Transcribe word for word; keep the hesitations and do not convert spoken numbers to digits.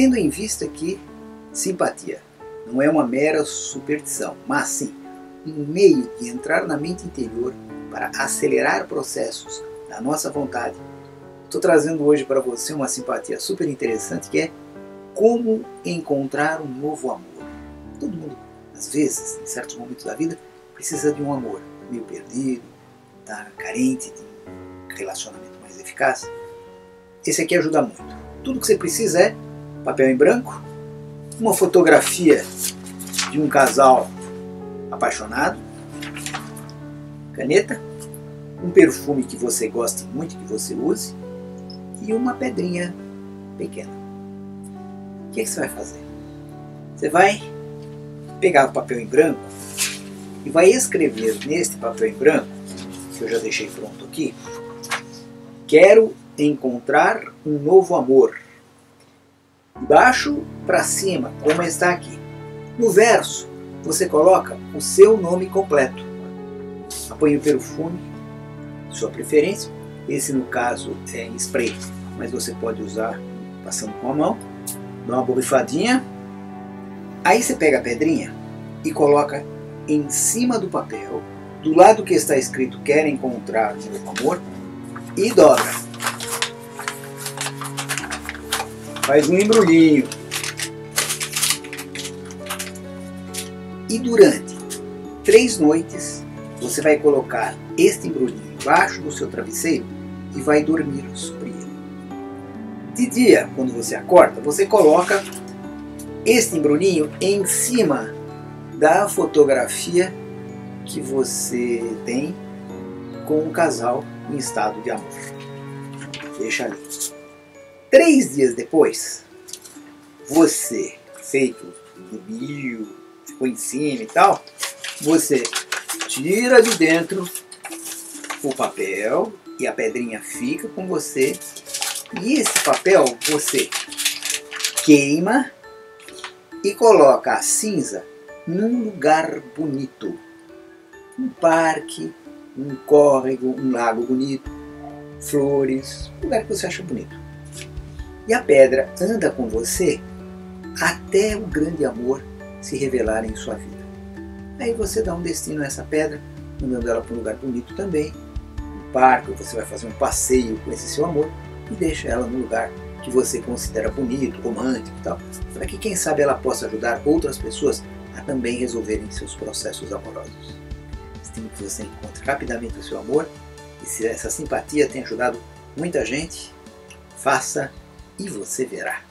tendo em vista que simpatia não é uma mera superstição, mas sim um meio de entrar na mente interior para acelerar processos da nossa vontade. Estou trazendo hoje para você uma simpatia super interessante, que é como encontrar um novo amor. Todo mundo, às vezes, em certos momentos da vida, precisa de um amor meio perdido, tá carente de um relacionamento mais eficaz. Esse aqui ajuda muito. Tudo que você precisa é papel em branco, uma fotografia de um casal apaixonado, caneta, um perfume que você goste muito, que você use, e uma pedrinha pequena. O que é que você vai fazer? Você vai pegar o papel em branco e vai escrever neste papel em branco, que eu já deixei pronto aqui: quero encontrar um novo amor. De baixo para cima, como está aqui. No verso, você coloca o seu nome completo. Apanhe o perfume, sua preferência. Esse, no caso, é em spray, mas você pode usar passando com a mão. Dá uma borrifadinha. Aí você pega a pedrinha e coloca em cima do papel, do lado que está escrito "Quero encontrar o meu amor", e dobra. Faz um embrulhinho. E durante três noites, você vai colocar este embrulhinho embaixo do seu travesseiro e vai dormir sobre ele. De dia, quando você acorda, você coloca este embrulhinho em cima da fotografia que você tem com um casal em estado de amor. Deixa ali. Três dias depois, você, feito dormiu, ficou em cima e tal, você tira de dentro o papel e a pedrinha fica com você. E esse papel você queima e coloca a cinza num lugar bonito. Um parque, um córrego, um lago bonito, flores, um lugar que você acha bonito. E a pedra anda com você até o grande amor se revelar em sua vida. Aí você dá um destino a essa pedra, mandando ela para um lugar bonito também, um parque, você vai fazer um passeio com esse seu amor e deixa ela num lugar que você considera bonito, romântico e tal, para que, quem sabe, ela possa ajudar outras pessoas a também resolverem seus processos amorosos. Assim que você encontre rapidamente o seu amor, e se essa simpatia tem ajudado muita gente, faça e você verá.